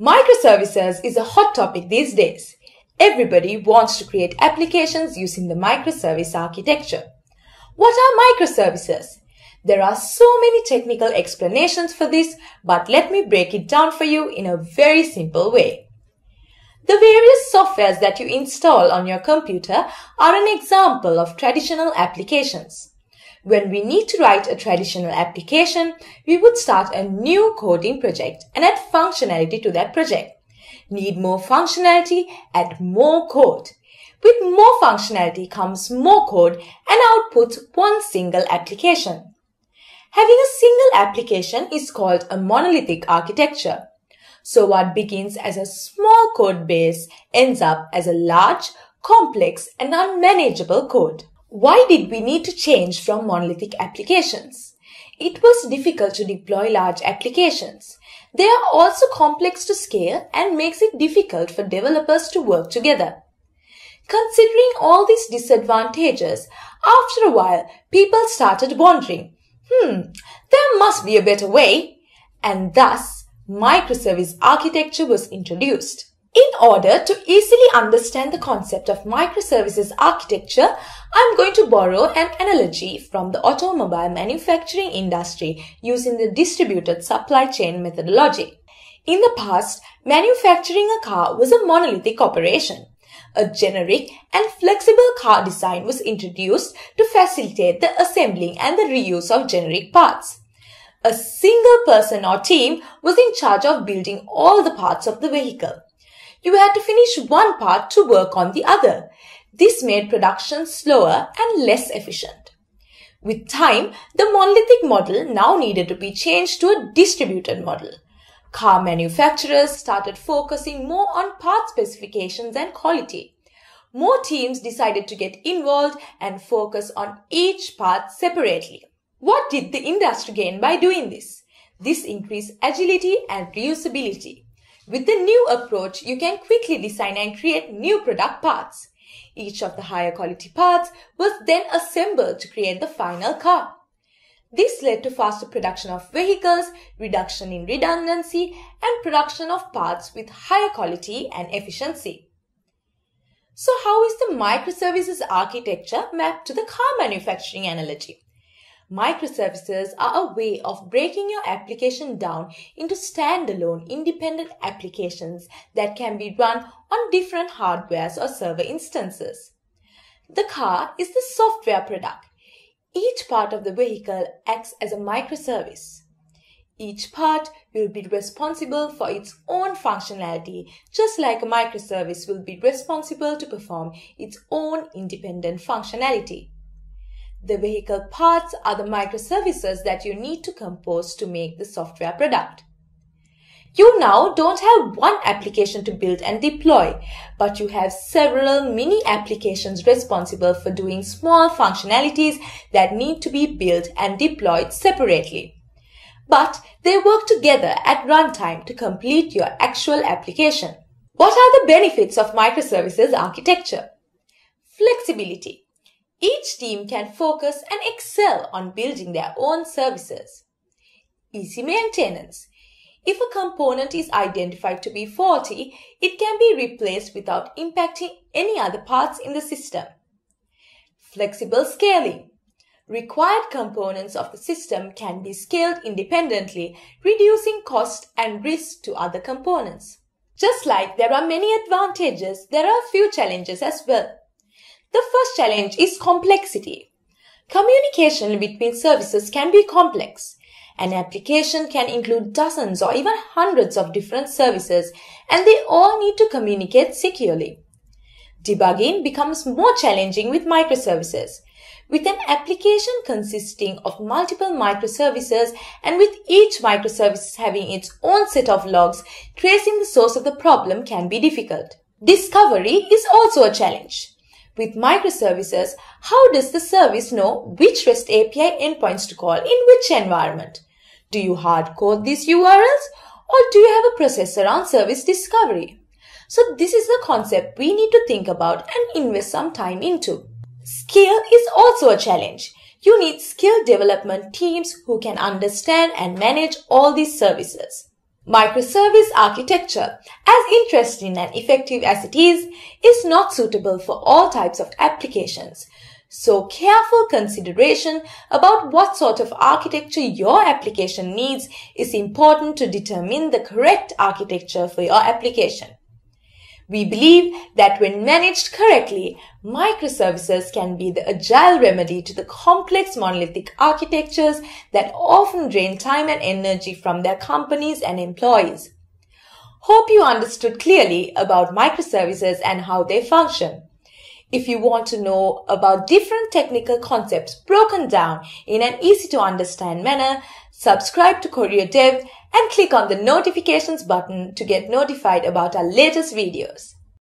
Microservices is a hot topic these days. Everybody wants to create applications using the microservice architecture. What are microservices? There are so many technical explanations for this, but let me break it down for you in a very simple way. The various softwares that you install on your computer are an example of traditional applications. When we need to write a traditional application, we would start a new coding project and add functionality to that project. Need more functionality, add more code. With more functionality comes more code and outputs one single application. Having a single application is called a monolithic architecture. So what begins as a small code base ends up as a large, complex and unmanageable code. Why did we need to change from monolithic applications? It was difficult to deploy large applications. They are also complex to scale and makes it difficult for developers to work together. Considering all these disadvantages, after a while, people started wondering, there must be a better way. And thus, microservice architecture was introduced. In order to easily understand the concept of microservices architecture, I'm going to borrow an analogy from the automobile manufacturing industry using the distributed supply chain methodology. In the past, manufacturing a car was a monolithic operation. A generic and flexible car design was introduced to facilitate the assembling and the reuse of generic parts. A single person or team was in charge of building all the parts of the vehicle. You had to finish one part to work on the other. This made production slower and less efficient. With time, the monolithic model now needed to be changed to a distributed model. Car manufacturers started focusing more on part specifications and quality. More teams decided to get involved and focus on each part separately. What did the industry gain by doing this? This increased agility and reusability. With the new approach, you can quickly design and create new product parts. Each of the higher quality parts was then assembled to create the final car. This led to faster production of vehicles, reduction in redundancy, and production of parts with higher quality and efficiency. So how is the microservices architecture mapped to the car manufacturing analogy? Microservices are a way of breaking your application down into standalone independent applications that can be run on different hardwares or server instances. The car is the software product. Each part of the vehicle acts as a microservice. Each part will be responsible for its own functionality, just like a microservice will be responsible to perform its own independent functionality. The vehicle parts are the microservices that you need to compose to make the software product. You now don't have one application to build and deploy, but you have several mini applications responsible for doing small functionalities that need to be built and deployed separately. But they work together at runtime to complete your actual application. What are the benefits of microservices architecture? Flexibility. Each team can focus and excel on building their own services. Easy maintenance. If a component is identified to be faulty, it can be replaced without impacting any other parts in the system. Flexible scaling. Required components of the system can be scaled independently, reducing cost and risk to other components. Just like there are many advantages, there are a few challenges as well. The first challenge is complexity. Communication between services can be complex. An application can include dozens or even hundreds of different services, and they all need to communicate securely. Debugging becomes more challenging with microservices. With an application consisting of multiple microservices and with each microservice having its own set of logs, tracing the source of the problem can be difficult. Discovery is also a challenge. With microservices, how does the service know which REST API endpoints to call in which environment? Do you hard code these URLs, or do you have a process around service discovery? So this is the concept we need to think about and invest some time into. Scale is also a challenge. You need skilled development teams who can understand and manage all these services. Microservice architecture, as interesting and effective as it is not suitable for all types of applications. So careful consideration about what sort of architecture your application needs is important to determine the correct architecture for your application. We believe that when managed correctly, microservices can be the agile remedy to the complex monolithic architectures that often drain time and energy from their companies and employees. Hope you understood clearly about microservices and how they function. If you want to know about different technical concepts broken down in an easy to understand manner, subscribe to Choreo Dev and click on the notifications button to get notified about our latest videos.